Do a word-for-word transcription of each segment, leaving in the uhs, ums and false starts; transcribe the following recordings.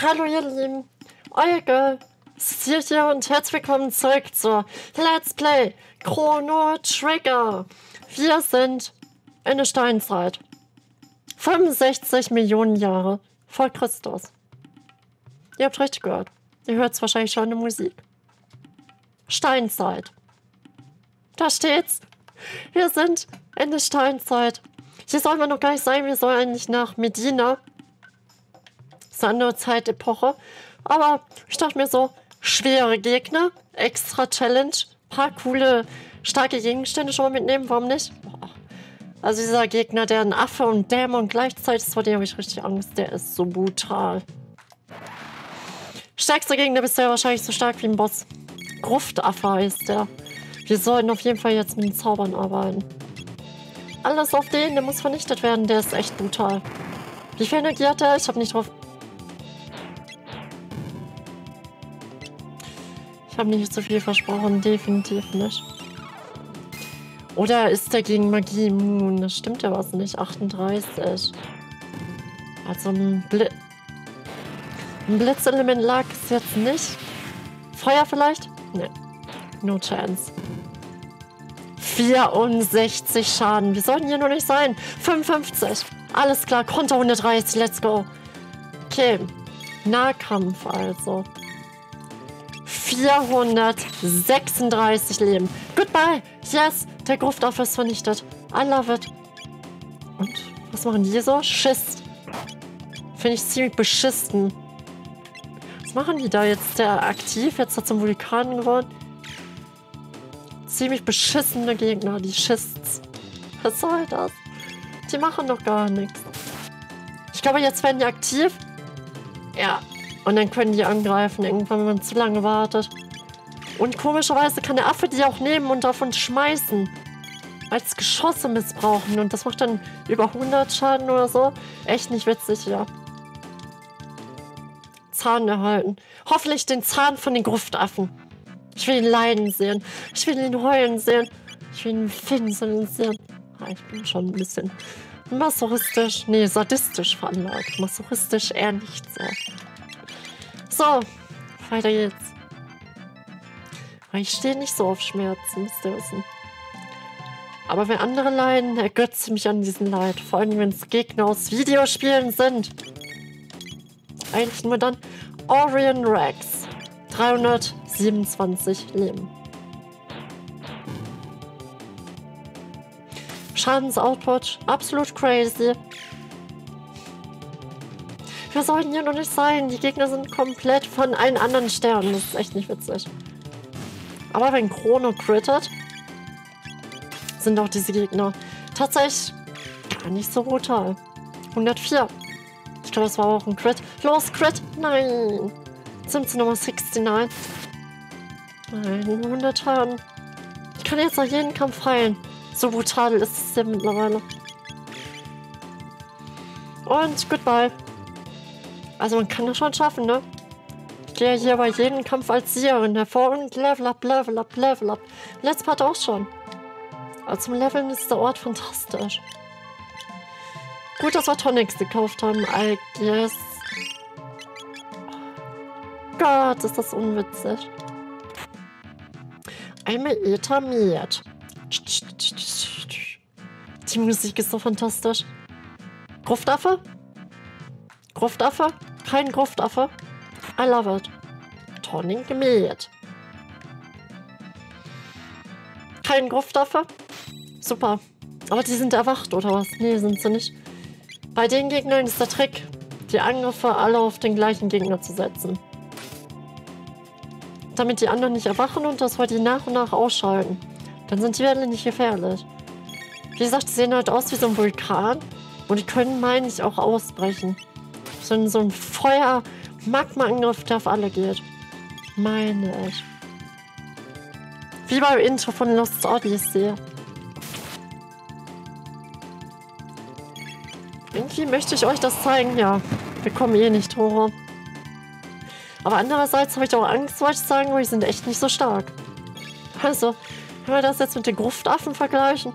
Hallo ihr Lieben, euer Girl ist hier, hier und herzlich willkommen zurück zur Let's Play Chrono Trigger. Wir sind in der Steinzeit. fünfundsechzig Millionen Jahre vor Christus. Ihr habt richtig gehört. Ihr hört es wahrscheinlich schon in der Musik. Steinzeit. Da steht's. Wir sind in der Steinzeit. Hier sollen wir noch gar nicht sein. Wir sollen eigentlich nach Medina. Andere Zeitepoche. Aber ich dachte mir so, schwere Gegner, extra Challenge, paar coole, starke Gegenstände schon mal mitnehmen, warum nicht? Boah. Also dieser Gegner, der ein Affe und Dämon gleichzeitig ist, vor dem habe ich richtig Angst, der ist so brutal. Stärkster Gegner bist du ja wahrscheinlich so stark wie ein Boss. Gruftaffe heißt der. Wir sollten auf jeden Fall jetzt mit den Zaubern arbeiten. Alles auf den, der muss vernichtet werden, der ist echt brutal. Wie viel Energie hat er? Ich habe nicht drauf... Ich habe nicht so viel versprochen, definitiv nicht. Oder ist er gegen Magie immun? Das stimmt ja was nicht. achtunddreißig. Also ein, Bl ein Blitzelement lag es jetzt nicht. Feuer vielleicht? Ne. No chance. vierundsechzig Schaden. Wir sollten hier nur nicht sein. fünfundfünfzig. Alles klar. Konter hundertdreißig. Let's go. Okay. Nahkampf also. vierhundertsechsunddreißig Leben. Goodbye. Yes. Der Gruftaffe ist vernichtet. I love it. Und? Was machen die so? Schiss. Finde ich ziemlich beschissen. Was machen die da jetzt? Der aktiv. Jetzt hat zum Vulkan geworden. Ziemlich beschissene Gegner. Die Schiss. Was soll das? Die machen doch gar nichts. Ich glaube, jetzt werden die aktiv. Ja. Und dann können die angreifen, irgendwann, wenn man zu lange wartet. Und komischerweise kann der Affe die auch nehmen und davon schmeißen. Als Geschosse missbrauchen. Und das macht dann über hundert Schaden oder so. Echt nicht witzig, ja. Zahn erhalten. Hoffentlich den Zahn von den Gruftaffen. Ich will ihn leiden sehen. Ich will ihn heulen sehen. Ich will ihn finseln sehen. Ah, ich bin schon ein bisschen masochistisch. Nee, sadistisch veranlagt. Masochistisch eher nicht so. So, weiter geht's. Aber ich stehe nicht so auf Schmerzen, müsst ihr wissen. Aber wenn andere leiden, ergötze mich an diesem Leid. Vor allem, wenn es Gegner aus Videospielen sind. Eigentlich nur dann Orion Rex. dreihundertsiebenundzwanzig Leben. Schadensoutput, absolut crazy. Wir sollten hier noch nicht sein. Die Gegner sind komplett von allen anderen Sternen. Das ist echt nicht witzig. Aber wenn Chrono crittet, sind auch diese Gegner tatsächlich gar nicht so brutal. hundertvier. Ich glaube, das war auch ein Crit. Los, Crit! Nein! Sind sie Nummer sechsundsiebzig? Nein, hundert Schaden. Ich kann jetzt nach jedem Kampf heilen. So brutal ist es ja mittlerweile. Und goodbye. Also man kann das schon schaffen, ne? Ich gehe hier bei jedem Kampf als Siegerin hervor und level up, level up, level up. Letztes Part auch schon. Aber zum Leveln ist der Ort fantastisch. Gut, dass wir Tonics gekauft haben, I guess. Gott, ist das unwitzig. Einmal etamiert. Die Musik ist so fantastisch. Gruftaffe? Gruftaffe? Kein Gruftaffe. I love it. Tonic gemäht. Kein Gruftaffe. Super. Aber die sind erwacht, oder was? Nee, sind sie nicht. Bei den Gegnern ist der Trick, die Angriffe alle auf den gleichen Gegner zu setzen. Damit die anderen nicht erwachen und dass wir die nach und nach ausschalten. Dann sind die alle nicht gefährlich. Wie gesagt, die sehen halt aus wie so ein Vulkan. Und die können, meine ich, auch ausbrechen. So, so ein Feuer-Magma-Angriff, der auf alle geht. Meine ich. Wie beim Intro von Lost Odyssey. Irgendwie möchte ich euch das zeigen. Ja, wir kommen eh nicht hoch. Aber andererseits habe ich auch Angst, was ich sagen will. Die sind echt nicht so stark. Also, wenn wir das jetzt mit den Gruftaffen vergleichen.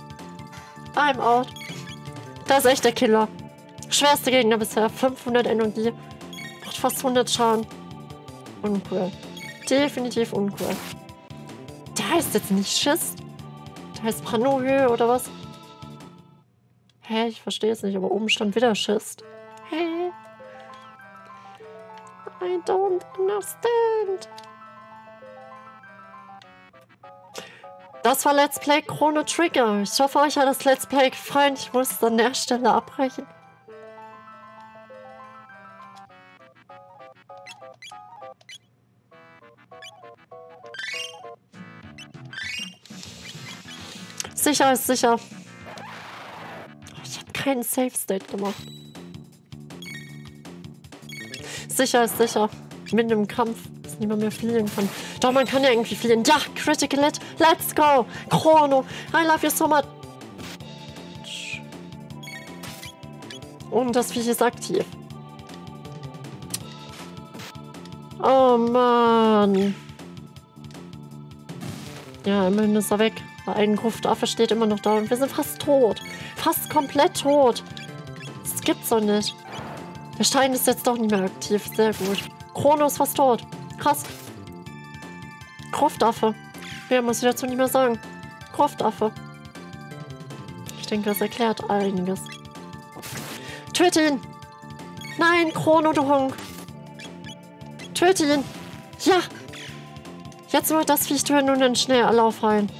I'm out. Das ist echt der Killer. Schwerste Gegner bisher, fünfhundert Energie. Macht fast hundert Schaden. Uncool. Definitiv uncool. Der heißt jetzt nicht Schiss. Der heißt Branohöhe oder was? Hä, hey, ich verstehe es nicht, aber oben stand wieder Schiss. Hey. I don't understand. Das war Let's Play Chrono Trigger. Ich hoffe, euch hat das Let's Play gefallen. Ich muss es an der Stelle abbrechen. Sicher ist sicher. Ich habe keinen Safe State gemacht. Sicher ist sicher. Mit dem Kampf. Niemand mehr fliehen kann. Doch, man kann ja irgendwie fliehen. Ja, Critical Hit. Let's go. Chrono. I love you so much. Und das Viech ist aktiv. Oh, Mann. Ja, immerhin ist er weg. Ein Gruftaffe steht immer noch da. Und wir sind fast tot. Fast komplett tot. Das gibt's doch nicht. Der Stein ist jetzt doch nicht mehr aktiv. Sehr gut. Chrono ist fast tot. Krass. Gruftaffe. Mehr muss ich dazu nicht mehr sagen. Gruftaffe. Ich denke, das erklärt einiges. Töte ihn! Nein, Chrono, du Honk! Töte ihn! Ja! Jetzt nur das Viech töten und dann schnell alle aufheilen.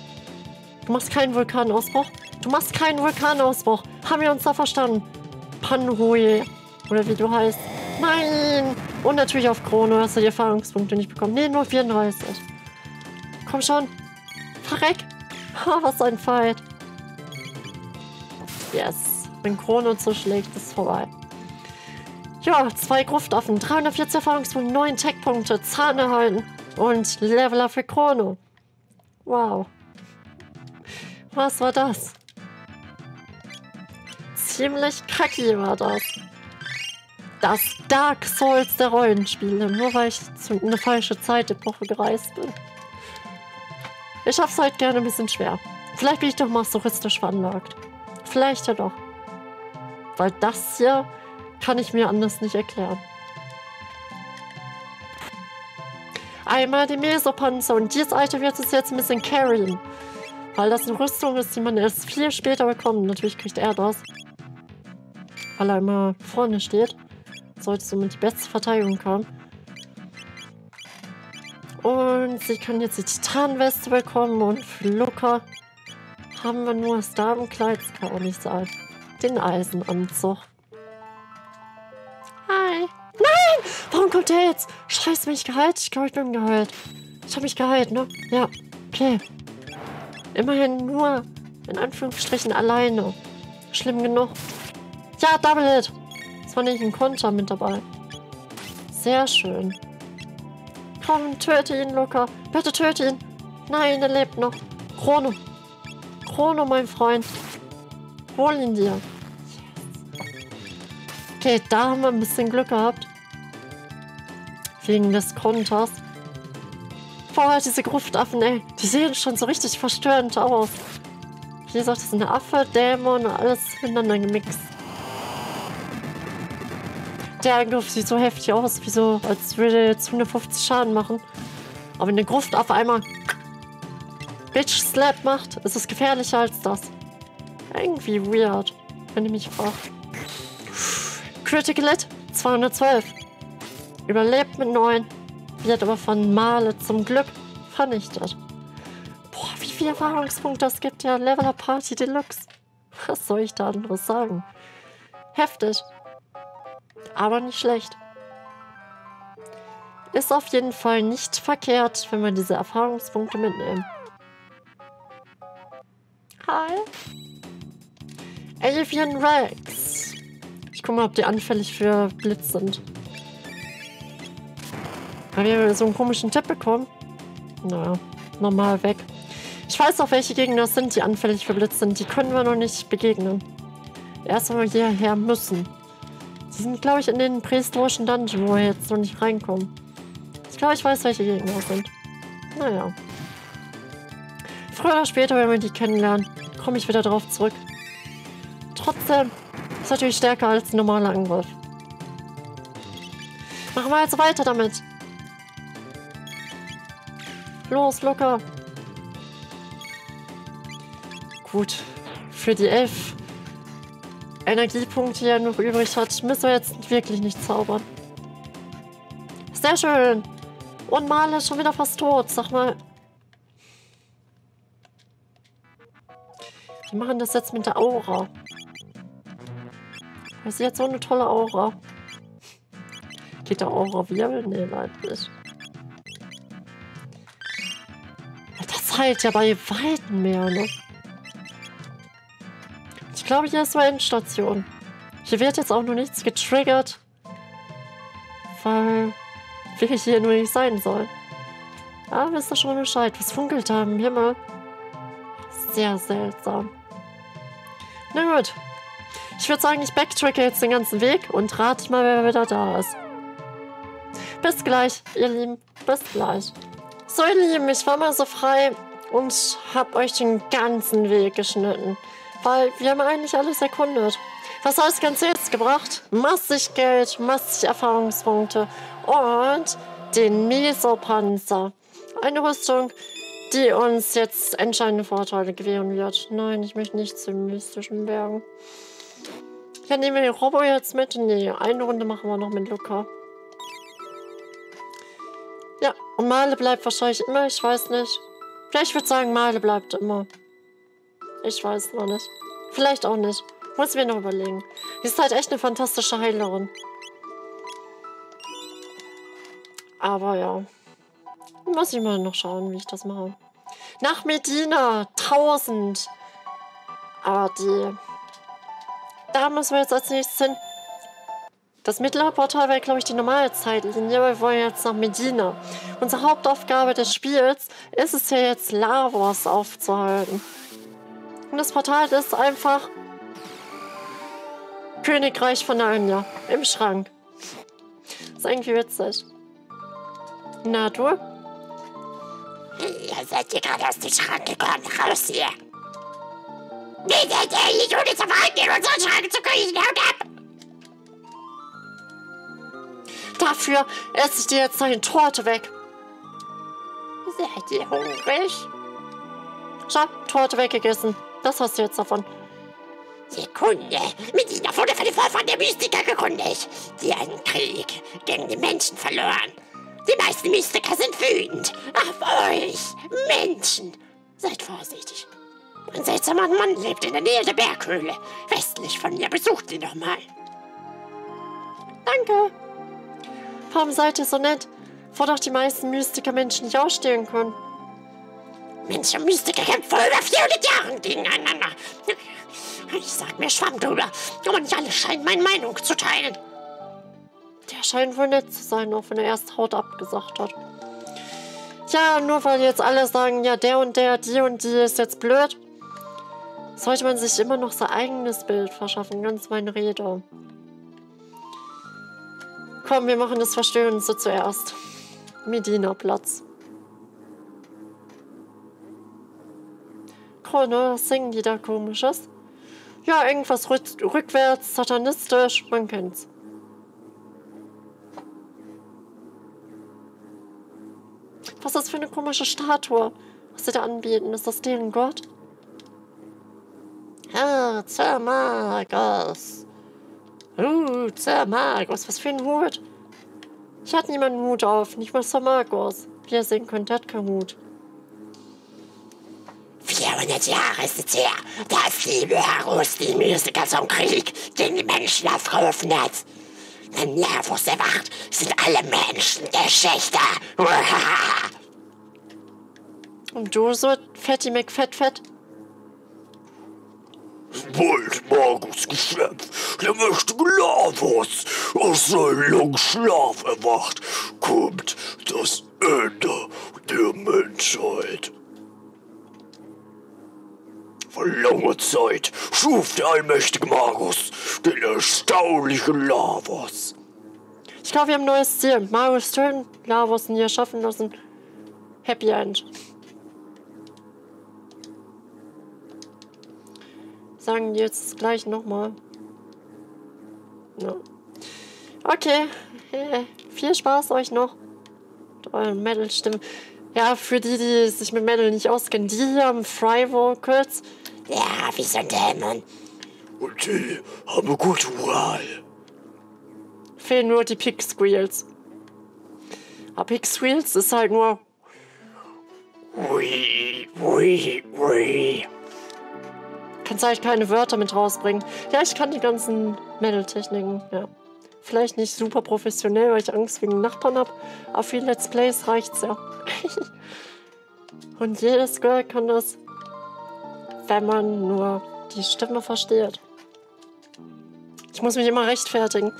Du machst keinen Vulkanausbruch. Du machst keinen Vulkanausbruch. Haben wir uns da verstanden? Panhoe. Oder wie du heißt. Nein! Und natürlich auf Chrono hast du die Erfahrungspunkte nicht bekommen. Nee, nur vierunddreißig. Komm schon. Verreck. Ha, was ein Fight. Yes. Wenn Chrono zuschlägt, ist vorbei. Ja, zwei Gruftaffen, dreihundertvierzig Erfahrungspunkte, neun Tech-Punkte, Zahn erhalten und Leveler für Chrono. Wow. Was war das? Ziemlich kacki war das. Das Dark Souls der Rollenspiele, nur weil ich zu einer falschen Zeitepoche gereist bin. Ich hab's heute gerne ein bisschen schwer. Vielleicht bin ich doch masochistisch veranlagt. Vielleicht ja doch. Weil das hier kann ich mir anders nicht erklären. Einmal die Mesopanzer und dieses Alte wird es jetzt ein bisschen carryen. Weil das eine Rüstung ist, die man erst viel später bekommt. Natürlich kriegt er das. Weil er immer vorne steht. Sollte somit die beste Verteidigung haben. Und sie kann jetzt die Titanweste bekommen und Lucca haben wir nur das Damenkleid, das kann auch nicht sein. Den Eisenanzug. Hi. Nein! Warum kommt der jetzt? Scheiße, bin ich geheilt? Ich glaube, ich bin geheilt. Ich habe mich geheilt, ne? Ja, okay. Immerhin nur, in Anführungsstrichen, alleine. Schlimm genug. Ja, Double Hit! Fand ich einen Konter mit dabei. Sehr schön. Komm, töte ihn, Lucca. Bitte töte ihn. Nein, er lebt noch. Chrono. Chrono, mein Freund. Hol ihn dir. Okay, da haben wir ein bisschen Glück gehabt. Wegen des Konters. Vorher diese Gruftaffen, ey. Die sehen schon so richtig verstörend aus. Wie gesagt, das ist eine Affe, Dämon, alles miteinander gemixt. Der Angriff sieht so heftig aus, wie so, als würde er jetzt hundertfünfzig Schaden machen. Aber wenn eine Gruft auf einmal Bitch Slap macht, ist es gefährlicher als das. Irgendwie weird, wenn ihr mich fragt. Critical Hit, zweihundertzwölf. Überlebt mit neun. Wird aber von Marle zum Glück vernichtet. Boah, wie viele Erfahrungspunkte das gibt, der Leveler Party Deluxe. Was soll ich da anderes sagen? Heftig. Aber nicht schlecht. Ist auf jeden Fall nicht verkehrt, wenn wir diese Erfahrungspunkte mitnehmen. Hi. Avian Rex. Ich guck mal, ob die anfällig für Blitz sind. Haben wir so einen komischen Tipp bekommen? Naja, normal weg. Ich weiß auch, welche Gegner das sind, die anfällig für Blitz sind. Die können wir noch nicht begegnen. Erst wenn wir hierher müssen. Die sind, glaube ich, in den prähistorischen Dungeon, wo wir jetzt noch nicht reinkommen. Ich glaube, ich weiß, welche Gegner das sind. Naja. Früher oder später, wenn wir die kennenlernen, komme ich wieder drauf zurück. Trotzdem ist natürlich stärker als ein normaler Angriff. Machen wir jetzt weiter damit. Los, Lucca. Gut. Für die elf Energiepunkte, die er noch übrig hat, müssen wir jetzt wirklich nicht zaubern. Sehr schön. Und Marle ist schon wieder fast tot. Sag mal. Wir machen das jetzt mit der Aura. Weil sie hat so eine tolle Aura. Geht der Aura Wirbel? Nee, leider nicht. Das heilt ja bei Weitem mehr, ne? Ich glaube, hier ist meine Endstation. Hier wird jetzt auch noch nichts getriggert. Weil wirklich hier nur nicht sein soll. Ja, wisst ihr schon Bescheid. Was funkelt da im Himmel? Sehr seltsam. Na gut. Ich würde sagen, ich backtracke jetzt den ganzen Weg und rate mal, wer wieder da ist. Bis gleich, ihr Lieben. Bis gleich. So, ihr Lieben, ich war mal so frei und habe euch den ganzen Weg geschnitten. Weil wir haben eigentlich alles erkundet. Was hat das Ganze jetzt gebracht? Massig Geld, massig Erfahrungspunkte und den Mesopanzer. Eine Rüstung, die uns jetzt entscheidende Vorteile gewähren wird. Nein, ich möchte nicht zu mystischen Bergen. Ja, nehmen wir den Robo jetzt mit. Nee, eine Runde machen wir noch mit Lucca. Ja, und Marle bleibt wahrscheinlich immer, ich weiß nicht. Vielleicht würde ich sagen, Marle bleibt immer. Ich weiß noch nicht. Vielleicht auch nicht. Muss ich mir noch überlegen. Sie ist halt echt eine fantastische Heilerin. Aber ja. Muss ich mal noch schauen, wie ich das mache. Nach Medina. tausend. Aber die... Da müssen wir jetzt als nächstes hin. Das mittlere Portal wäre, glaube ich, die normale Zeitlinie. Wir wollen jetzt nach Medina. Unsere Hauptaufgabe des Spiels ist es hier jetzt, Lavos aufzuhalten. Und das Portal ist einfach Königreich von Anja im Schrank. Ist irgendwie witzig. Na, du? Ihr seid hier gerade aus dem Schrank gekommen. Raus hier! Wir sind endlich ohne zu verhandeln, unseren Schrank zu kriegen. Haut ab! Dafür esse ich dir jetzt deine Torte weg. Seid ihr hungrig? Schau, Torte weggegessen. Das hast du jetzt davon. Sekunde. Medina wurde für den Vorfall der Mystiker gegründet. Sie einen Krieg gegen die Menschen verloren. Die meisten Mystiker sind wütend. Auf euch, Menschen. Seid vorsichtig. Ein seltsamer Mann lebt in der Nähe der Berghöhle. Westlich von ihr, besucht sie doch mal. Danke. Warum seid ihr so nett? Wo doch die meisten Mystiker-Menschen nicht ausstehen können. Mensch und Mystiker kämpfen vor über vierhundert Jahren gegeneinander. Ich sag mir Schwamm drüber. Aber nicht alle scheinen meine Meinung zu teilen. Der scheint wohl nett zu sein, auch wenn er erst Haut abgesagt hat. Ja, nur weil jetzt alle sagen, ja, der und der, die und die ist jetzt blöd. Sollte man sich immer noch sein eigenes Bild verschaffen, ganz meine Rede. Komm, wir machen das Verstörendste zuerst. Medina-Platz. Crono, was singen die da komisches? Ja, irgendwas rück rückwärts, satanistisch, man kennt's. Was ist das für eine komische Statue? Was sie da anbieten, ist das deren Gott? Herr Magus. Uh, Magus. Was für ein Hut. Ich hatte niemanden Hut auf. Nicht mal Sir Magus. Wie ihr sehen könnt, der hat keinen Hut. vierhundert Jahre ist es her, dass die Heros die Mystiker zum Krieg gegen die Menschen aufgerufen hat. Wenn Lavos erwacht, sind alle Menschen Geschichte. Und du so, Fatty McFettfett? Bald Magus geschöpft, der mächtige Lavos aus seinem Schlaf erwacht, kommt das Ende der Menschheit. Vor langer Zeit schuf der allmächtige Magus den erstaunlichen Lavos. Ich glaube, wir haben ein neues Ziel. Magus töten, Lavos nie erschaffen lassen. Happy End. Sagen jetzt gleich nochmal. Ja. Okay, Okay, viel Spaß euch noch mit euren Metal-Stimmen. Ja, für die, die sich mit Metal nicht auskennen, die haben Fry Vocals. Ja, wie so ein Dämon. Und die haben gute Wahl. Fehlen nur die Pig-Squeals. Aber Pig-Squeals ist halt nur... Ui, ui, ui. Kannst halt keine Wörter mit rausbringen. Ja, ich kann die ganzen Metal-Techniken, ja. Vielleicht nicht super professionell, weil ich Angst wegen Nachbarn habe. Aber für Let's Plays reicht's ja. Und jedes Girl kann das, wenn man nur die Stimme versteht. Ich muss mich immer rechtfertigen.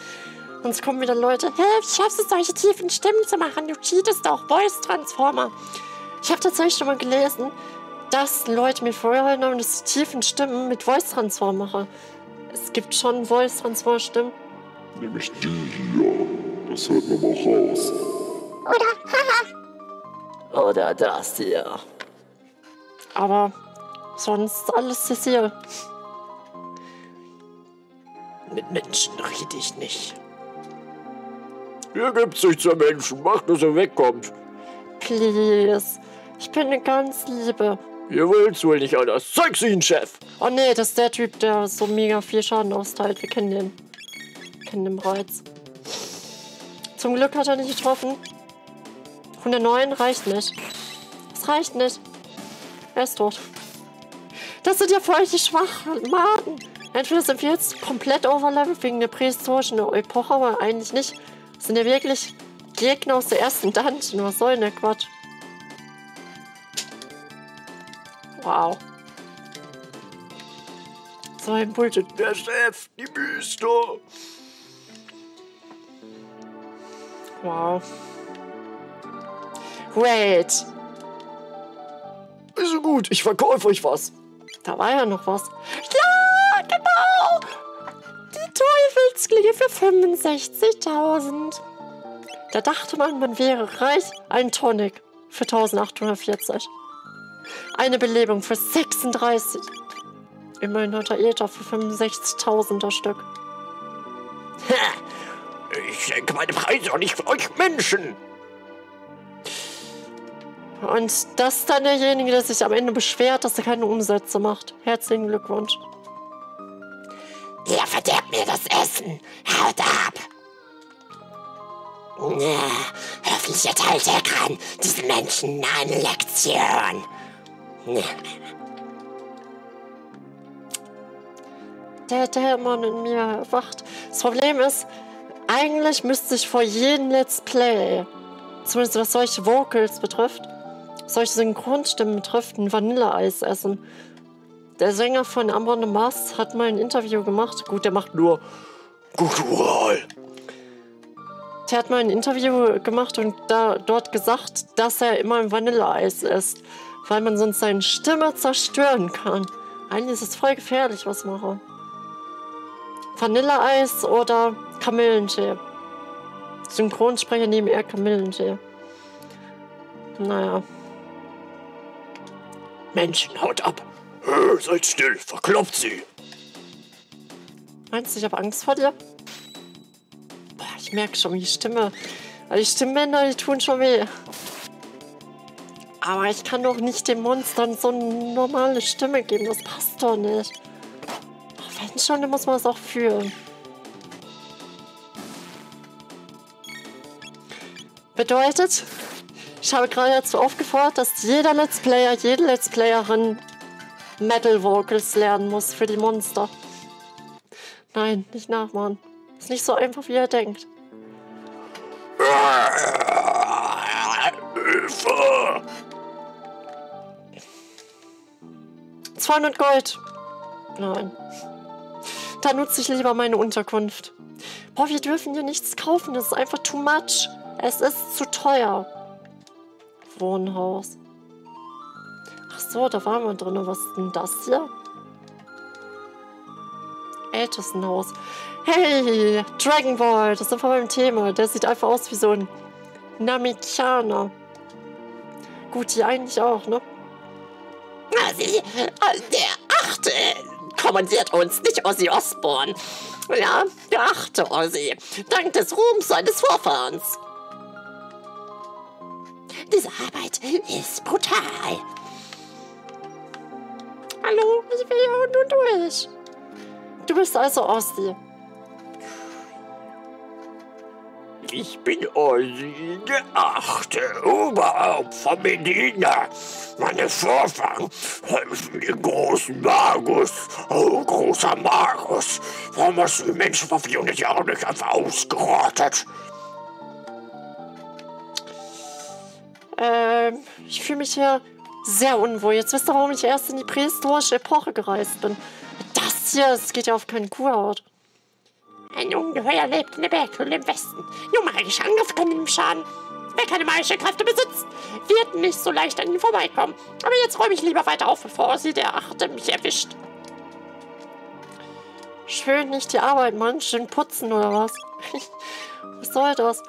Sonst kommen wieder Leute. Hä, wie schaffst du solche tiefen Stimmen zu machen? Du cheatest doch, Voice Transformer. Ich habe tatsächlich schon mal gelesen, dass Leute mir vorgehalten haben, dass ich tiefen Stimmen mit Voice Transform mache. Es gibt schon Voice Transform Stimmen. Nämlich die hier. Das hört man auch raus. Oder, haha. Oder das hier. Aber sonst alles ist hier. Mit Menschen rede ich nicht. Hier gibt's nichts zu Menschen. Macht, dass er wegkommt. Please. Ich bin eine ganz liebe. Ihr wollt's wohl nicht anders. Zeig's ihnen, Chef. Oh nee, das ist der Typ, der so mega viel Schaden austeilt. Wir kennen den. Wir kennen den bereits. Zum Glück hat er nicht getroffen. hundertneun reicht nicht. Das reicht nicht. Er ist tot. Das sind ja feuchte Schwachmaten. Entweder sind wir jetzt komplett overleveled wegen der prähistorischen Epoche, aber eigentlich nicht. Das sind ja wirklich Gegner aus der ersten Dungeon. Was soll denn der Quatsch? Wow. So ein Bullshit. Der Chef, die Büste. Wow. Wait. Ist so gut, ich verkaufe euch was. Da war ja noch was. Ja, genau! Die Teufelsklinge für fünfundsechzigtausend. Da dachte man, man wäre reich. Ein Tonic für eintausendachthundertvierzig. Eine Belebung für sechsunddreißig. Immerhin hat er Ether für fünfundsechzigtausender Stück. Ha! Ich denke meine Preise auch nicht für euch Menschen. Und das ist dann derjenige, der sich am Ende beschwert, dass er keine Umsätze macht. Herzlichen Glückwunsch. Der verderbt mir das Essen. Haut ab. Ja, hoffentlich erteilt er kann diesen Menschen eine Lektion. Der Dämon in mir erwacht. Das Problem ist, eigentlich müsste ich vor jedem Let's Play, zumindest was solche Vocals betrifft, solche Synchronstimmen betrifft, ein Vanilleeis essen. Der Sänger von Amron de Mars hat mal ein Interview gemacht. Gut, der macht nur Gutural. Der hat mal ein Interview gemacht und da, dort gesagt, dass er immer ein Vanilleeis isst, weil man sonst seine Stimme zerstören kann. Eigentlich ist es voll gefährlich, was ich mache. Vanilleeis oder Kamillentee. Synchronsprecher nehmen eher Kamillentee. Naja. Menschen, haut ab! Hör, seid still, verkloppt sie! Meinst du, ich habe Angst vor dir? Boah, ich merke schon, die Stimme. Die Stimmbänder, die tun schon weh. Aber ich kann doch nicht den Monstern so eine normale Stimme geben. Das passt doch nicht. Ach, wenn schon, dann muss man es auch fühlen. Bedeutet, ich habe gerade dazu aufgefordert, dass jeder Let's Player, jede Let's Playerin Metal Vocals lernen muss für die Monster. Nein, nicht nachmachen. Ist nicht so einfach, wie ihr denkt. Hilfe! zweihundert Gold. Nein. Da nutze ich lieber meine Unterkunft. Boah, wir dürfen hier nichts kaufen. Das ist einfach too much. Es ist zu teuer. Wohnhaus. Ach so, da waren wir drin. Was ist denn das hier? Ältestenhaus. Hey, Dragon Ball. Das ist einfach beim Thema. Der sieht einfach aus wie so ein Namekianer. Gut, die eigentlich auch, ne? Also, der achte kommandiert uns, nicht Ozzy Osbourne. Ja, geachte Ozzy, dank des Ruhms seines Vorfahrens. Diese Arbeit ist brutal. Hallo, ich will ja nur durch. Du bist also Ozzy. Ich bin Ozzy, der achte Oberhaupt von Medina. Meine Vorfahren helfen dem großen Magus. Oh, großer Magus. Warum hast du den Menschen vor vierhundert Jahren nicht einfach ausgerottet? Ähm, ich fühle mich hier sehr unwohl. Jetzt wisst ihr, warum ich erst in die prähistorische Epoche gereist bin. Das hier, es geht ja auf keinen Kuhhaut. Ein Ungeheuer lebt in der Berghöhle im Westen. Nur magische Angriffe können ihm schaden. Wer keine magischen Kräfte besitzt, wird nicht so leicht an ihm vorbeikommen. Aber jetzt räume ich lieber weiter auf, bevor sie der Achte mich erwischt. Schön nicht die Arbeit, Mann. Schön putzen, oder was? Was soll das?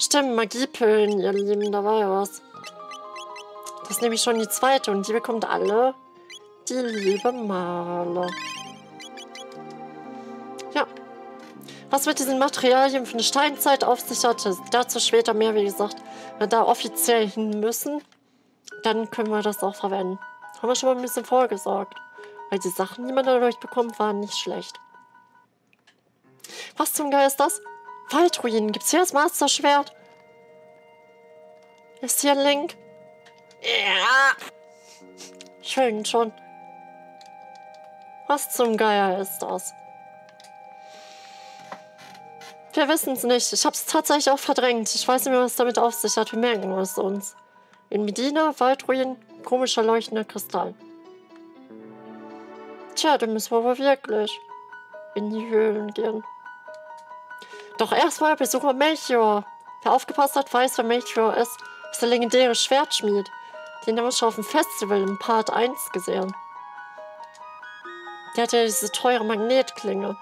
Stimmt, Magiepillen, ihr Lieben, da war ja was. Das ist nämlich schon die zweite und die bekommt alle die liebe Marle. Ja. Was mit diesen Materialien für eine Steinzeit auf sich hatte, dazu später mehr, wie gesagt. Wenn wir da offiziell hin müssen, dann können wir das auch verwenden. Haben wir schon mal ein bisschen vorgesorgt. Weil die Sachen, die man dadurch bekommt, waren nicht schlecht. Was zum Geil ist das? Waldruinen. Gibt's hier das Master-Schwert? Ist hier ein Link? Ja. Schön schon. Was zum Geier ist das? Wir wissen es nicht. Ich hab's tatsächlich auch verdrängt. Ich weiß nicht mehr, was damit auf sich hat. Wir merken es uns. In Medina, Waldruinen, komischer leuchtender Kristall. Tja, dann müssen wir wohl wirklich in die Höhlen gehen. Doch erstmal besuchen wir Melchior. Wer aufgepasst hat, weiß, wer Melchior ist. Das ist der legendäre Schwertschmied. Den haben wir schon auf dem Festival im Part eins gesehen. Der hat ja diese teure Magnetklinge.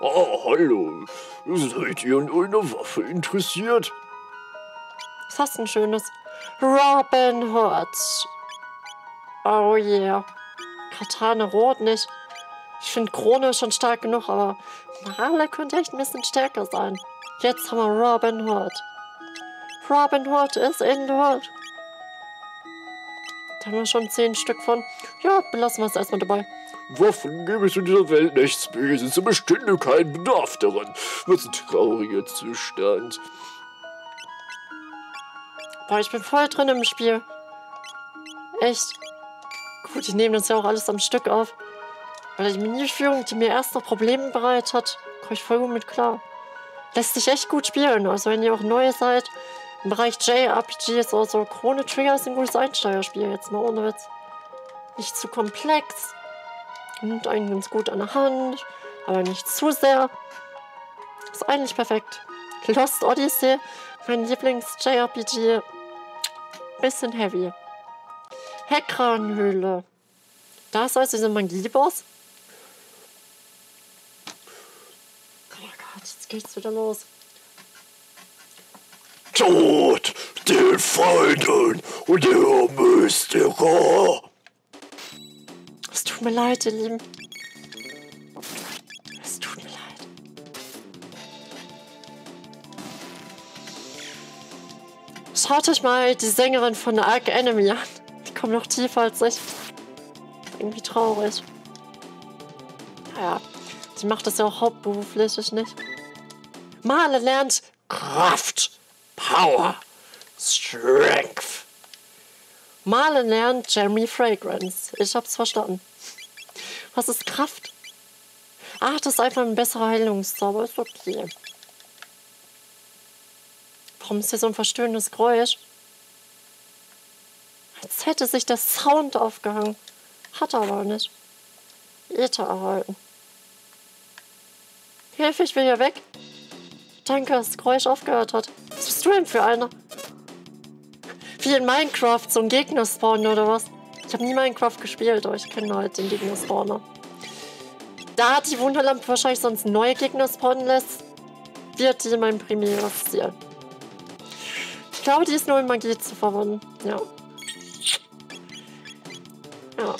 Oh, hallo. Seid ihr an einer Waffe interessiert? Was hast du denn Schönes? Robin Hood. Oh yeah. Katane rot nicht. Ich finde Crono schon stark genug, aber Marle könnte echt ein bisschen stärker sein. Jetzt haben wir Robin Hood. Robin Hood ist in the Hood. Da haben wir schon zehn Stück von. Ja, belassen wir es erstmal dabei. Waffen gebe es in dieser Welt nichts Böses. Es bestünde kein Bedarf daran. Was ein trauriger Zustand. Boah, ich bin voll drin im Spiel. Echt. Gut, die nehmen das ja auch alles am Stück auf. Weil die Menüführung, die mir erst noch Probleme bereit hat, komme ich voll gut mit klar. Lässt sich echt gut spielen. Also wenn ihr auch neu seid, im Bereich J R P Gs oder so, Chrono Trigger ist ein gutes Einsteigerspiel jetzt, mal ohne Witz. Nicht zu komplex. Nimmt einen ganz gut an der Hand, aber nicht zu sehr. Ist eigentlich perfekt. Lost Odyssey, mein Lieblings-J R P G. Bisschen heavy. Heckranhöhle. Da ist also dieser Magie-Boss. Jetzt geht's wieder los. Tod den Feinden und der Mysterer. Es tut mir leid, ihr Lieben. Es tut mir leid. Schaut euch mal die Sängerin von Arch Enemy an. Die kommt noch tiefer als ich. Irgendwie traurig. Naja. Die macht das ja auch hauptberuflich, ich nicht. Marle lernt Kraft, Power, Strength. Marle lernt Jeremy Fragrance. Ich hab's verstanden. Was ist Kraft? Ach, das ist einfach ein besserer Heilungszauber. Ist okay. Warum ist hier so ein verstörendes Geräusch? Als hätte sich der Sound aufgehangen. Hat er aber nicht. Äther erhalten. Hilfe, ich will hier weg. Danke, dass das Geräusch aufgehört hat. Was bist du denn für einer? Wie in Minecraft, so ein Gegner-Spawn oder was? Ich habe nie Minecraft gespielt, aber ich kenne halt den Gegner-Spawner. Da hat die Wunderlampe wahrscheinlich sonst neue Gegner spawnen lässt, wird die mein primäres Ziel. Ich glaube, die ist nur in Magie zu verwandeln. Ja. Ja.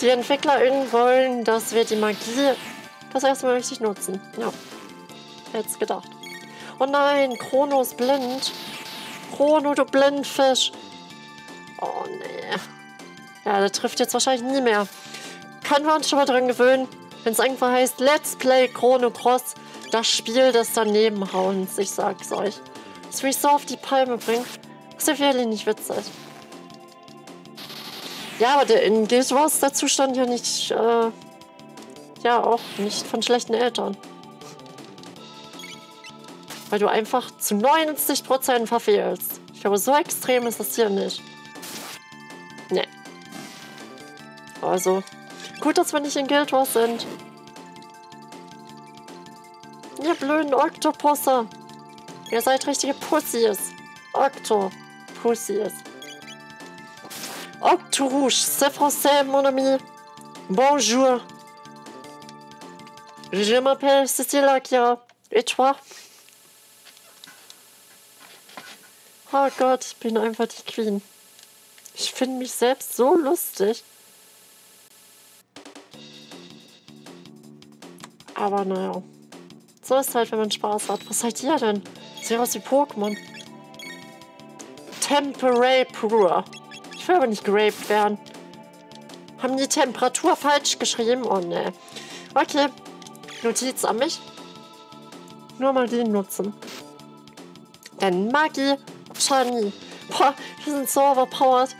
Die EntwicklerInnen wollen, dass wir die Magie das erstmal richtig nutzen. Ja, hätte es gedacht. Oh nein, Chrono ist blind. Chrono, du Blindfisch. Oh nee. Ja, der trifft jetzt wahrscheinlich nie mehr. Können wir uns schon mal dran gewöhnen, wenn es einfach heißt, Let's Play Chrono Cross, das Spiel des Danebenhauens. Ich sag's euch. Dass mich so auf die Palme bringt, ist ja wirklich nicht witzig. Ja, aber der, in Guild Wars ist der Zustand ja nicht, äh, ja auch nicht von schlechten Eltern. Weil du einfach zu neunzig Prozent verfehlst. Ich glaube, so extrem ist das hier nicht. Nee. Also, gut, dass wir nicht in Guild Wars sind. Ihr blöden Oktopusse. Ihr seid richtige Pussies. Oktopussies. Octourouge, c'est français, mon ami. Bonjour. Je m'appelle Cécile Akira. Et toi? Oh Gott, ich bin einfach die Queen. Ich finde mich selbst so lustig. Aber naja. So ist halt, wenn man Spaß hat. Was seid ihr denn? Sieht aus wie Pokémon. Temporary Pur. Ich will aber nicht geraped werden. Haben die Temperatur falsch geschrieben? Oh ne. Okay. Notiz an mich. Nur mal den nutzen. Denn Magie. Shani. Boah, wir sind so overpowered.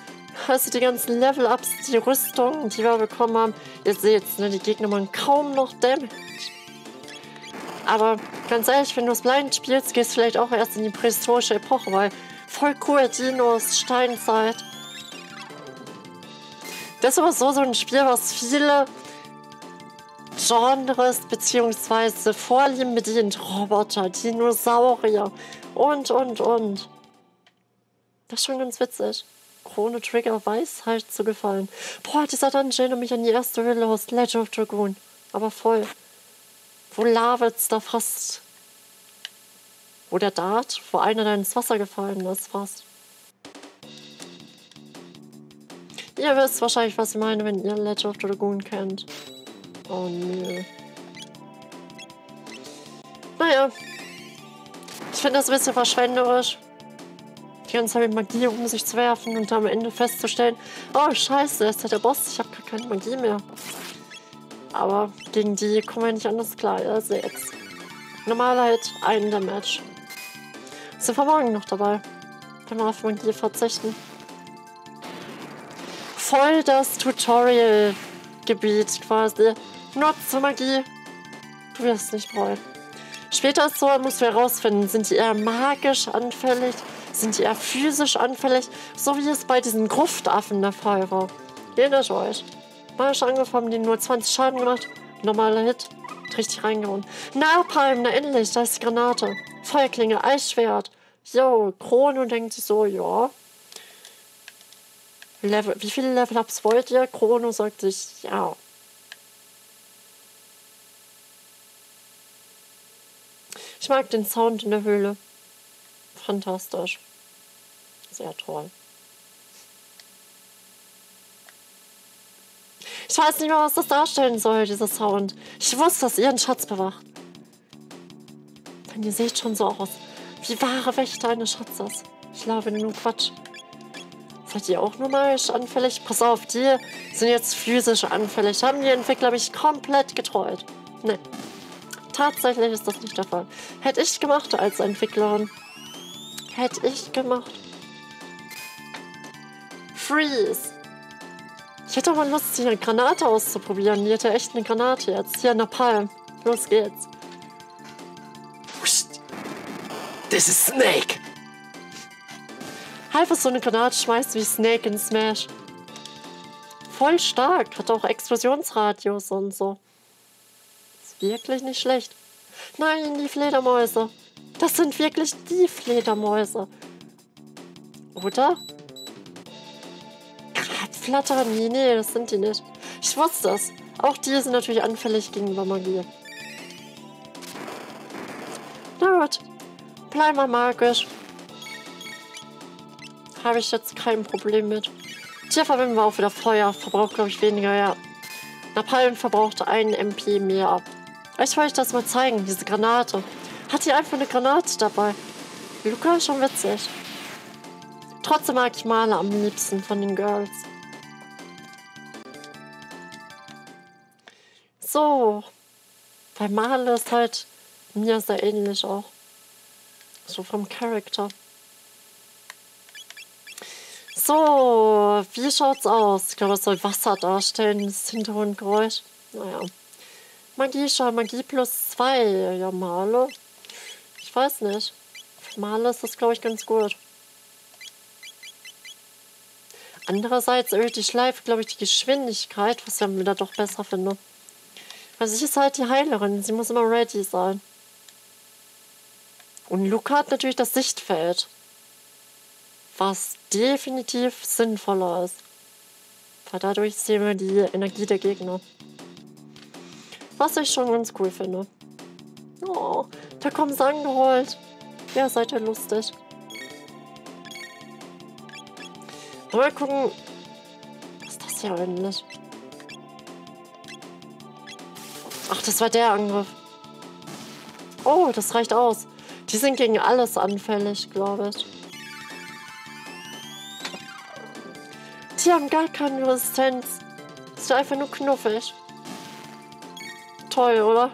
Also die ganzen Level-Ups, die Rüstung, die wir bekommen haben. Ihr seht's, ne? Die Gegner machen kaum noch Damage. Aber ganz ehrlich, wenn du es blind spielst, gehst du vielleicht auch erst in die prähistorische Epoche, weil voll cool, Dinos, Steinzeit. Das ist aber so, so ein Spiel, was viele Genres bzw. Vorlieben bedient. Roboter, Dinosaurier und, und, und. Das ist schon ganz witzig. Chrono Trigger weiß halt zu gefallen. Boah, dieser Dungeon erinnert mich an die erste Höhle aus Legend of Dragoon. Aber voll. Wo Lavos da fast... Wo der Dart, wo einer da ins Wasser gefallen ist, fast. Ihr wisst wahrscheinlich, was ich meine, wenn ihr Legend of Dragoon kennt. Oh nee. Naja. Ich finde das ein bisschen verschwenderisch. Die ganze Zeit mit Magie um sich zu werfen und am Ende festzustellen, oh scheiße, ist ja der Boss, ich habe gar keine Magie mehr. Aber gegen die kommen wir nicht anders klar, ihr seht's. Normal halt ein Damage. Sind wir morgen noch dabei, wenn wir auf Magie verzichten. Voll das Tutorial-Gebiet quasi. Nutze Magie, du wirst nicht bereuen. Später ist so, musst du herausfinden, sind die eher magisch anfällig, sind die eher physisch anfällig, so wie es bei diesen Gruftaffen der Fall war. Erinnert euch. Magisch angefangen, denen nur zwanzig Schaden gemacht. Normaler Hit. Richtig reingehauen. Napalm, na endlich, da ist die Granate. Feuerklinge, Eisschwert. Jo, Crono denkt sich so, ja. Level, wie viele Level-Ups wollt ihr? Crono sagt sich, ja. Ich mag den Sound in der Höhle. Fantastisch. Sehr toll. Ich weiß nicht mehr, was das darstellen soll, dieser Sound. Ich wusste, dass ihr einen Schatz bewacht. Denn ihr seht schon so aus, wie wahre Wächter eines Schatzes. Ich labe nur Quatsch. Seid ihr auch nur magisch anfällig? Pass auf, die sind jetzt physisch anfällig. Haben die Entwickler mich komplett getreut? Ne. Tatsächlich ist das nicht der Fall. Hätte ich gemacht als Entwicklerin. Hätte ich gemacht. Freeze. Ich hätte aber Lust, hier eine Granate auszuprobieren. Die hätte echt eine Granate jetzt. Hier, Napalm. Los geht's. Das ist Snake. Halt, was so eine Granate schmeißt wie Snake in Smash. Voll stark. Hat auch Explosionsradius und so. Ist wirklich nicht schlecht. Nein, die Fledermäuse. Das sind wirklich die Fledermäuse. Oder? Krabbflatter? Nee, nee, das sind die nicht. Ich wusste es. Auch die sind natürlich anfällig gegenüber Magie. Na gut. Bleib mal magisch. Habe ich jetzt kein Problem mit. Hier verwenden wir auch wieder Feuer. Verbraucht, glaube ich, weniger, ja. Napalm verbrauchte einen M P mehr ab. Ich wollte euch das mal zeigen, diese Granate. Hat hier einfach eine Granate dabei. Lucca, schon witzig. Trotzdem mag ich Marle am liebsten von den Girls. So. Bei Marle ist halt mir sehr ähnlich auch. So vom Charakter. So, wie schaut's aus? Ich glaube, es soll Wasser darstellen, das Hintergrundgeräusch. Naja. Magie-Schal, Magie plus zwei. Ja, Marle. Ich weiß nicht. Für Marle ist das, glaube ich, ganz gut. Andererseits erhöht die Schleife, glaube ich, die Geschwindigkeit, was ich dann wieder doch besser finde. Also ich ist halt die Heilerin, sie muss immer ready sein. Und Lucca hat natürlich das Sichtfeld. Was definitiv sinnvoller ist. Weil dadurch sehen wir die Energie der Gegner. Was ich schon ganz cool finde. Oh, da kommen sie angeholt. Ja, seid ihr lustig. Mal gucken, was ist das hier eigentlich? Ach, das war der Angriff. Oh, das reicht aus. Die sind gegen alles anfällig, glaube ich. Die haben gar keine Resistenz. Das ist einfach nur knuffig. Toll, oder?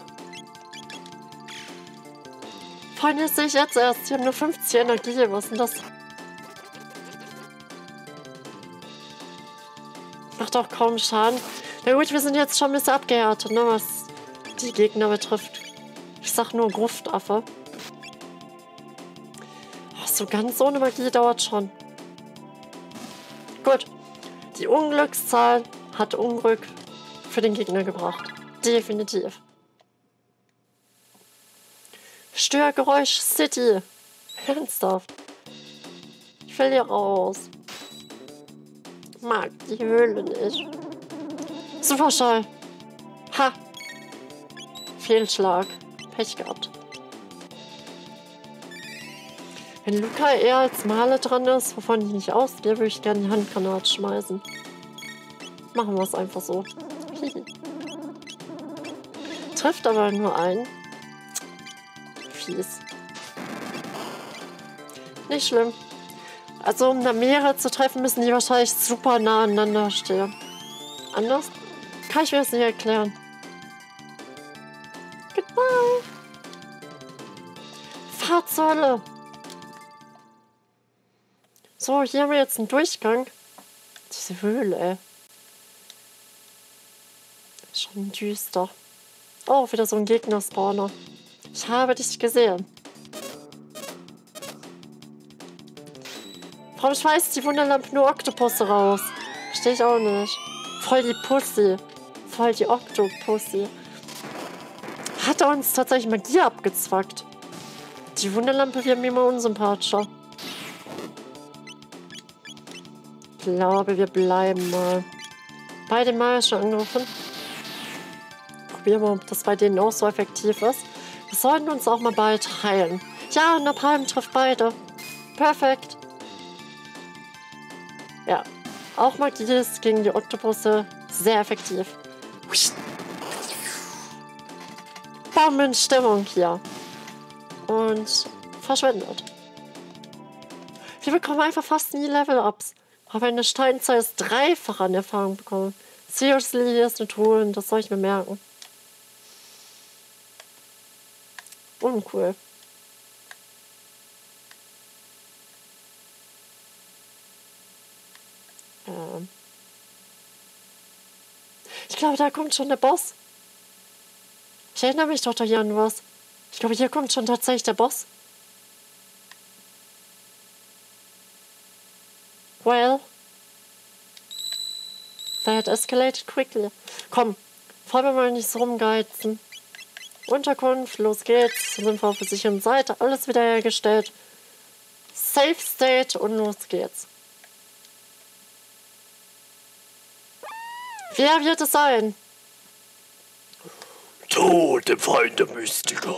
Vorhin, das sehe ich jetzt erst. Die haben nur fünfzig Energie. Was ist denn das? Macht auch kaum Schaden. Na gut, wir sind jetzt schon ein bisschen abgehärtet, ne, was die Gegner betrifft. Ich sag nur Gruftaffe. Ach, so ganz ohne Magie dauert schon. Gut. Die Unglückszahl hat Unglück für den Gegner gebracht. Definitiv. Störgeräusch City. Ernsthaft. Ich will hier raus. Ich mag die Höhle nicht. Superschall. Ha. Fehlschlag. Pech gehabt. Wenn Lucca eher als Marle dran ist, wovon ich nicht ausgehe, würde ich gerne die Handgranate schmeißen. Machen wir es einfach so. Trifft aber nur einen. Fies. Nicht schlimm. Also um da mehrere zu treffen, müssen die wahrscheinlich super nah aneinander stehen. Anders? Kann ich mir das nicht erklären. Goodbye. Fahrt zur Hölle. So, hier haben wir jetzt einen Durchgang. Diese Höhle, ey. Ist schon düster. Oh, wieder so ein Gegner-Spawner. Ich habe dich gesehen. Warum schmeißt die Wunderlampe nur Oktopusse raus? Verstehe ich auch nicht. Voll die Pussy. Voll die Oktopussy. Hat er uns tatsächlich Magie abgezwackt. Die Wunderlampe wird mir immer unsympathischer. Ich glaube, wir bleiben mal bei den magischen Angriffen. Probieren wir, ob das bei denen auch so effektiv ist. Wir sollten uns auch mal bald heilen. Ja, Napalm trifft beide. Perfekt. Ja. Auch Magie ist gegen die Oktopusse sehr effektiv. Bombenstimmung hier. Und verschwendet. Wir bekommen einfach fast nie Level-Ups. Aber eine Steinzahl ist dreifach an Erfahrung bekommen. Seriously, hier ist eine Truhe und das soll ich mir merken. Uncool. Ich glaube, da kommt schon der Boss. Ich erinnere mich doch da hier an was. Ich glaube, hier kommt schon tatsächlich der Boss. Well. That escalated quickly. Komm, wollen wir mal nicht so rumgeizen. Unterkunft, los geht's. Sind wir auf der sicheren Seite. Alles wiederhergestellt. Safe State und los geht's. Wer wird es sein? Tod im Feind der Mystiker.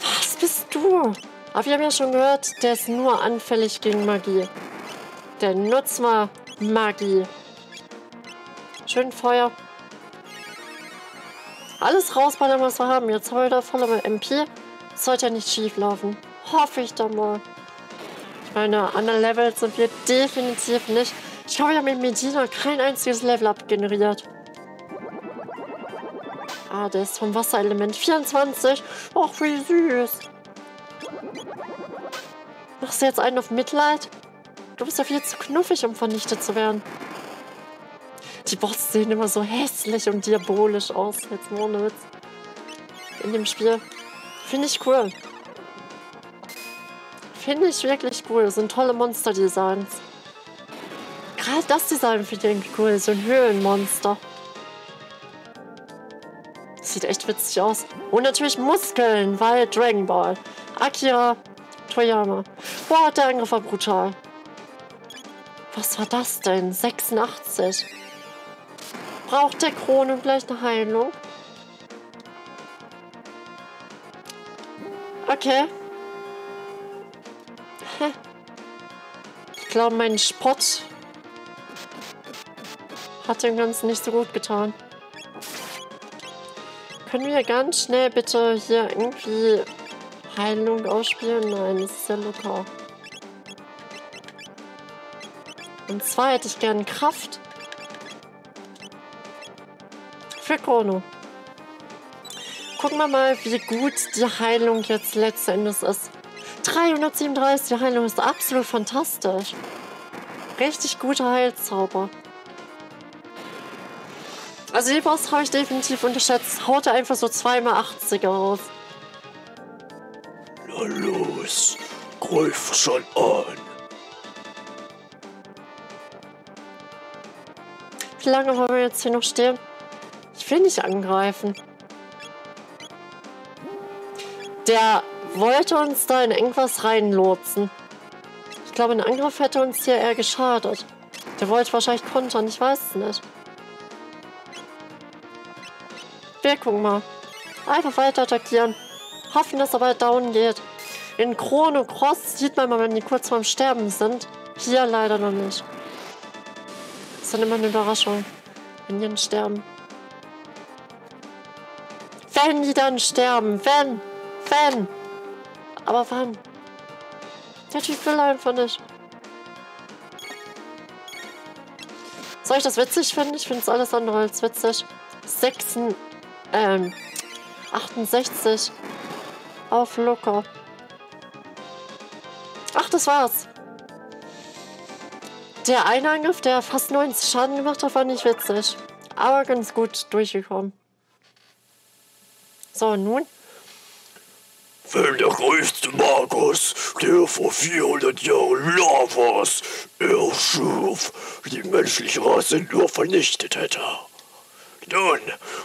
Was bist du? Aber wir haben ja schon gehört, der ist nur anfällig gegen Magie. Dann nutzen wir Magie. Schön Feuer. Alles rausballern, was wir haben. Jetzt haben wir da volle M P. Das sollte ja nicht schief laufen. Hoffe ich doch mal. Ich meine, anderen Levels sind wir definitiv nicht. Ich glaube, wir haben mit Medina kein einziges Level-Up generiert. Ah, der ist vom Wasserelement vierundzwanzig. Och, wie süß. Machst du jetzt einen auf Mitleid? Du bist ja viel zu knuffig, um vernichtet zu werden. Die Bots sehen immer so hässlich und diabolisch aus. Jetzt nur ohne Witz. In dem Spiel. Finde ich cool. Finde ich wirklich cool. Das sind tolle Monster-Designs. Gerade das Design finde ich irgendwie cool. So ein Höhlenmonster. Sieht echt witzig aus. Und natürlich Muskeln, weil Dragon Ball. Akira Toriyama. Boah, der Angriff war brutal. Was war das denn? sechsundachtzig. Braucht der Crono gleich eine Heilung? Okay. Ich glaube, mein Spott hat dem Ganzen nicht so gut getan. Können wir ganz schnell bitte hier irgendwie Heilung ausspielen? Nein, das ist ja locker. Und zwar hätte ich gern Kraft. Für Crono. Gucken wir mal, wie gut die Heilung jetzt letzten Endes ist. dreihundertsiebenunddreißig, die Heilung ist absolut fantastisch. Richtig guter Heilzauber. Also die Boss habe ich definitiv unterschätzt. Haut er einfach so zwei mal achtziger auf. Na los, greif schon an. Wie lange wollen wir jetzt hier noch stehen? Ich will nicht angreifen. Der wollte uns da in irgendwas reinlotsen. Ich glaube, ein Angriff hätte uns hier eher geschadet. Der wollte wahrscheinlich kontern, ich weiß es nicht. Wir gucken mal. Einfach weiter attackieren. Hoffen, dass er bald down geht. In Chrono Cross sieht man mal, wenn die kurz vorm Sterben sind. Hier leider noch nicht. Das ist dann immer eine Überraschung, wenn die dann sterben. Wenn die dann sterben. Wenn. Wenn. Aber wann? Der Typ will einfach nicht. Soll ich das witzig finden? Ich finde es alles andere als witzig. sechs, ähm, achtundsechzig auf Lucca. Ach, das war's. Der eine Angriff, der fast neunzig Schaden gemacht hat, war nicht witzig. Aber ganz gut durchgekommen. So, nun. Wenn der größte Magus, der vor vierhundert Jahren Lavos erschuf, die menschliche Rasse nur vernichtet hätte. Nun,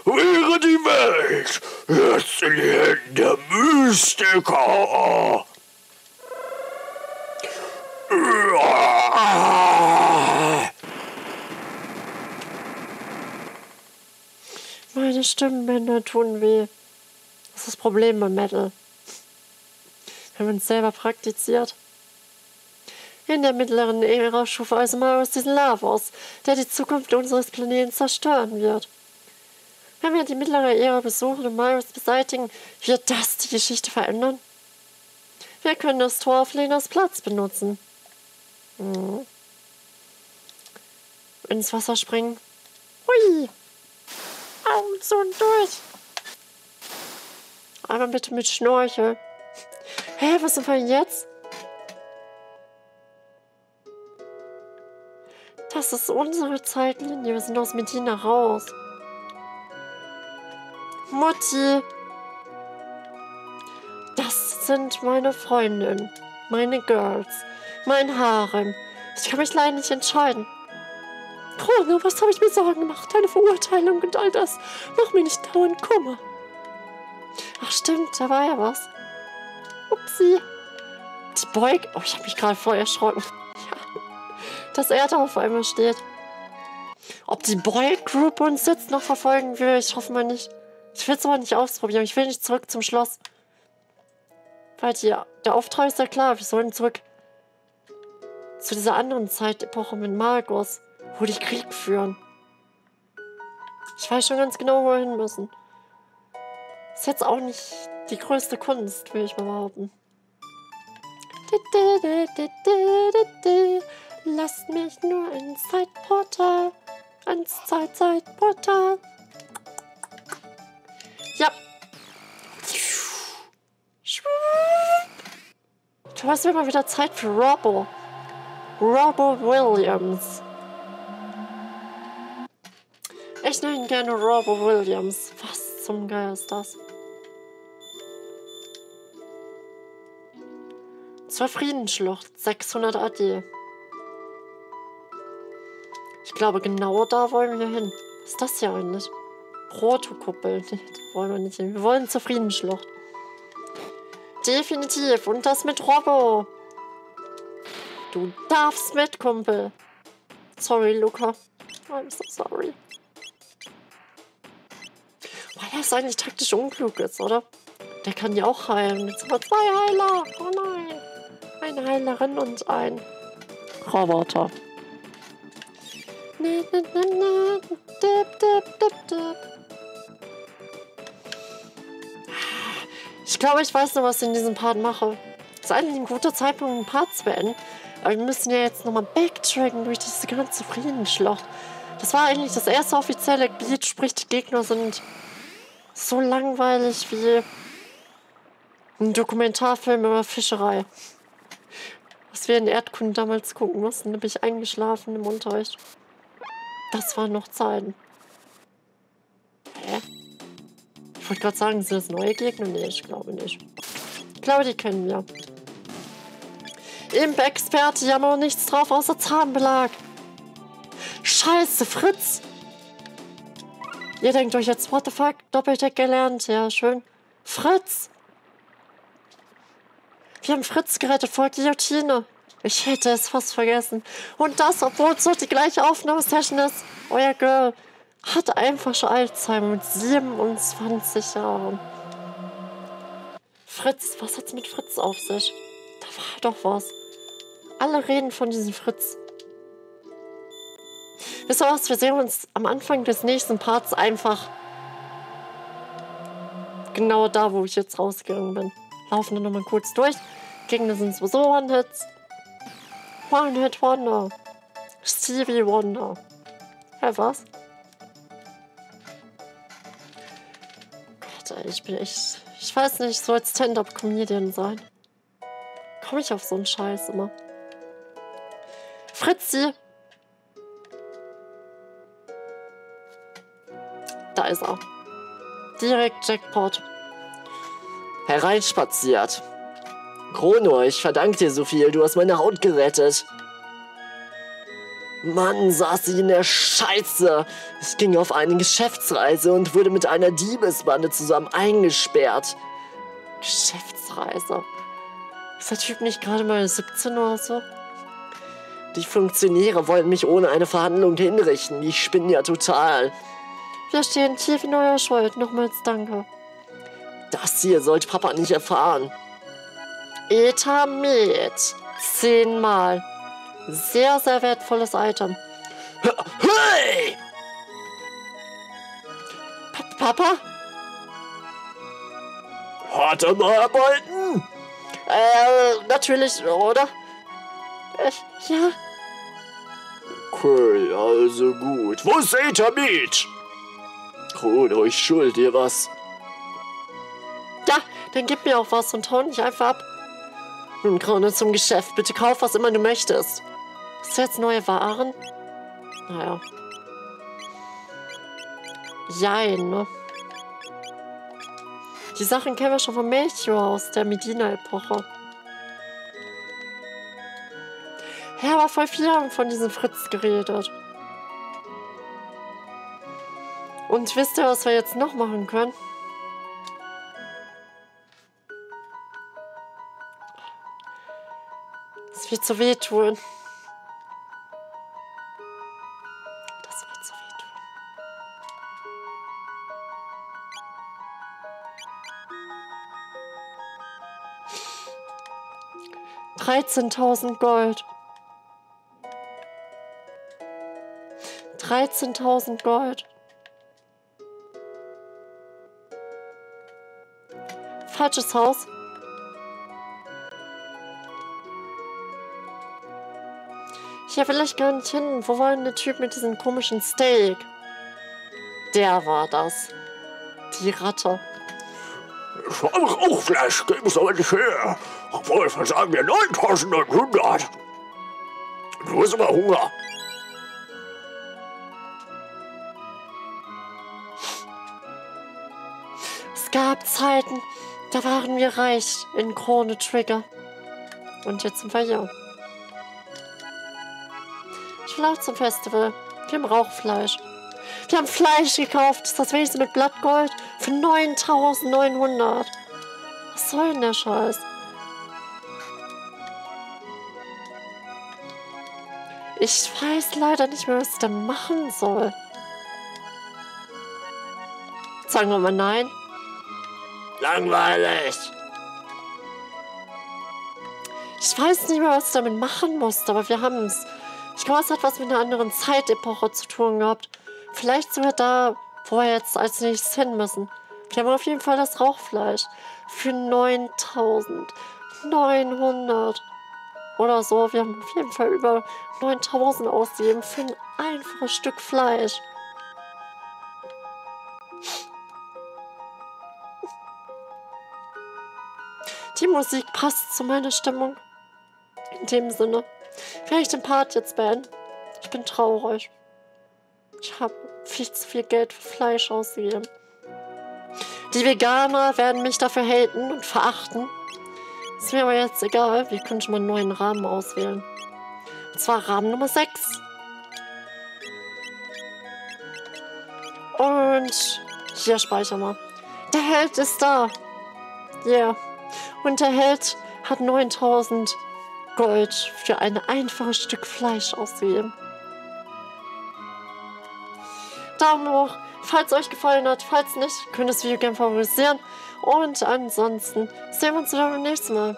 wäre die Welt jetzt in die Hände der Mystiker. Meine Stimmbänder tun weh. Das ist das Problem beim Metal. Wenn man es selber praktiziert. In der mittleren Ära schuf also Magus diesen Lavos, der die Zukunft unseres Planeten zerstören wird. Wenn wir die mittlere Ära besuchen und Magus beseitigen, wird das die Geschichte verändern? Wir können das Tor auf Lenas Platz benutzen. Hm. Ins Wasser springen. Hui! Augen zu und durch! Aber bitte mit Schnorchel. Hä, was ist denn jetzt? Das ist unsere Zeitlinie. Wir sind aus Medina raus. Mutti. Das sind meine Freundinnen, meine Girls, mein Harem. Ich kann mich leider nicht entscheiden. Crono, was habe ich mir Sorgen gemacht? Deine Verurteilung und all das. Mach mir nicht dauernd Kummer. Ach stimmt, da war ja was. Upsi. Die Beug... Oh, ich habe mich gerade voll erschrocken. Ja. Dass er da auf einmal steht. Ob die Boy-Group uns jetzt noch verfolgen will, ich hoffe mal nicht. Ich will es aber nicht ausprobieren. Ich will nicht zurück zum Schloss. Weil die, der Auftrag ist ja klar, wir sollen zurück zu dieser anderen Zeitepoche mit Magus, wo die Krieg führen. Ich weiß schon ganz genau, wo wir hin müssen. Ist jetzt auch nicht die größte Kunst, will ich mal behaupten. Lasst mich nur ins Zeitportal. Ins Zeitzeitportal. Ja. Du hast mir mal wieder Zeit für Robo. Robo Williams. Ich nenne ihn gerne Robo Williams. Was zum Geier ist das? Zur Friedensschlucht, sechshundert A D. Ich glaube, genau da wollen wir hin. Was ist das hier eigentlich? Protokuppel. Nee, da wollen wir nicht hin. Wir wollen zur Friedensschlucht. Definitiv. Und das mit Robo. Du darfst mit, Kumpel. Sorry, Lucca. I'm so sorry. Weil das eigentlich taktisch unklug ist, oder? Der kann ja auch heilen. Jetzt haben wir zwei Heiler. Oh nein. Eine Heilerin und ein Roboter. Nee, nee, nee, nee. Dip, dip, dip, dip. Ich glaube, ich weiß noch, was ich in diesem Part mache. Das ist eigentlich ein guter Zeitpunkt, einen Part zu beenden. Aber wir müssen ja jetzt nochmal backtracken durch diese ganze Friedensschlacht. Das war eigentlich das erste offizielle Gebiet, sprich die Gegner sind so langweilig wie ein Dokumentarfilm über Fischerei. Was wir in Erdkunde damals gucken mussten, da bin ich eingeschlafen im Unterricht. Das waren noch Zeiten. Hä? Ich wollte gerade sagen, sind das neue Gegner? Nee, ich glaube nicht. Ich glaube, die kennen wir. Imp-Experte, die haben auch nichts drauf außer Zahnbelag. Scheiße, Fritz! Ihr denkt euch jetzt, what the fuck, Doppeldeck gelernt. Ja, schön. Fritz! Wir haben Fritz gerettet vor Guillotine. Ich hätte es fast vergessen. Und das, obwohl es noch die gleiche Aufnahmesession ist. Euer Girl hat einfach schon Alzheimer mit siebenundzwanzig Jahren. Fritz, was hat's mit Fritz auf sich? Da war doch was. Alle reden von diesem Fritz. Wisst ihr was? Wir sehen uns am Anfang des nächsten Parts einfach genau da, wo ich jetzt rausgegangen bin. Laufen wir nochmal kurz durch. Gegner sind sowieso One-Hits. One Hit Wonder. Stevie Wonder. Hä, hey, was? Gott, ey, ich bin echt. Ich weiß nicht, ich soll Stand-Up-Comedian sein. Komme ich auf so einen Scheiß immer. Fritzi! Da ist er. Direkt Jackpot. Hereinspaziert. Chrono, ich verdanke dir so viel. Du hast meine Haut gerettet. Mann, saß ich in der Scheiße. Ich ging auf eine Geschäftsreise und wurde mit einer Diebesbande zusammen eingesperrt. Geschäftsreise? Ist der Typ nicht gerade mal siebzehn oder so? Die Funktionäre wollten mich ohne eine Verhandlung hinrichten. Ich spinne ja total. Wir stehen tief in eurer Schuld. Nochmals danke. Das hier sollte Papa nicht erfahren. Etamet. Zehnmal. Sehr, sehr wertvolles Item. Hey! Papa? Hart am Arbeiten? Äh, natürlich, oder? Ich, ja. Okay, also gut. Wo ist Etamet? Chrono, ich schuld dir was. Ja, dann gib mir auch was und hau nicht einfach ab. Nun, Chrono, zum Geschäft. Bitte kauf, was immer du möchtest. Ist jetzt neue Waren? Naja. Jein, ne? Die Sachen kennen wir schon von Melchior aus der Medina-Epoche. Ja, aber voll viele haben von diesem Fritz geredet. Und wisst ihr, was wir jetzt noch machen können? Zu wehtun. Das wird zu wehtun. dreizehntausend Gold. dreizehntausend Gold. Falsches Haus. Ich will vielleicht gar nicht hin. Wo war denn der Typ mit diesem komischen Steak? Der war das. Die Ratte. Ich brauche auch Fleisch, geben Sie aber nicht her. Obwohl, versagen wir neuntausendneunhundert. Du hast aber Hunger. Es gab Zeiten, da waren wir reich in Chrono Trigger. Und jetzt sind wir hier. Ich will auch zum Festival. Wir haben Rauchfleisch. Wir haben Fleisch gekauft. Ist das wenigstens mit Blattgold? Für neuntausendneunhundert. Was soll denn der Scheiß? Ich weiß leider nicht mehr, was ich da machen soll. Sagen wir mal nein. Langweilig. Ich weiß nicht mehr, was ich damit machen musste, aber wir haben es. Ich glaube, es hat was mit einer anderen Zeitepoche zu tun gehabt. Vielleicht sind wir da, wo wir jetzt als nächstes hin müssen. Wir haben auf jeden Fall das Rauchfleisch. Für neuntausendneunhundert oder so. Wir haben auf jeden Fall über neuntausend ausgegeben für ein einfaches Stück Fleisch. Die Musik passt zu meiner Stimmung. In dem Sinne. Kann ich den Part jetzt beenden? Ich bin traurig. Ich habe viel zu viel Geld für Fleisch ausgegeben. Die Veganer werden mich dafür haten und verachten. Ist mir aber jetzt egal. Wir können schon mal einen neuen Rahmen auswählen. Und zwar Rahmen Nummer sechs. Und hier speichern wir. Der Held ist da. Yeah. Und der Held hat neuntausend Gold für ein einfaches Stück Fleisch ausgegeben. Daumen hoch, falls es euch gefallen hat. Falls nicht, könnt ihr das Video gerne favorisieren. Und ansonsten sehen wir uns wieder beim nächsten Mal.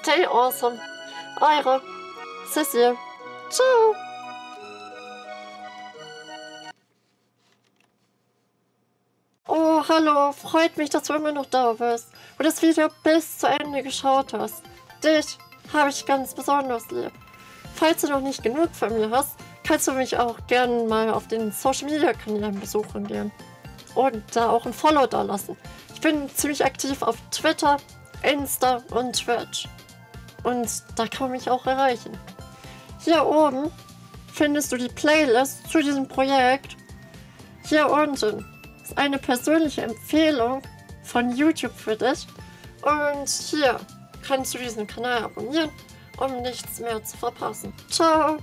Stay awesome. Eure Cecil. Ciao. Oh, hallo. Freut mich, dass du immer noch da bist und das Video bis zu Ende geschaut hast. Dich habe ich ganz besonders lieb. Falls du noch nicht genug von mir hast, kannst du mich auch gerne mal auf den Social Media Kanälen besuchen gehen und da auch ein Follow da lassen. Ich bin ziemlich aktiv auf Twitter, Insta und Twitch und da kann man mich auch erreichen. Hier oben findest du die Playlist zu diesem Projekt. Hier unten ist eine persönliche Empfehlung von YouTube für dich und hier kannst du diesen Kanal abonnieren, um nichts mehr zu verpassen. Ciao!